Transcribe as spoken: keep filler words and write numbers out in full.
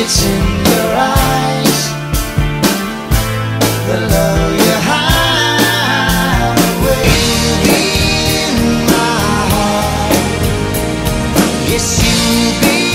It's in your eyes, the love you hide, waiting in my heart. Yes, you be.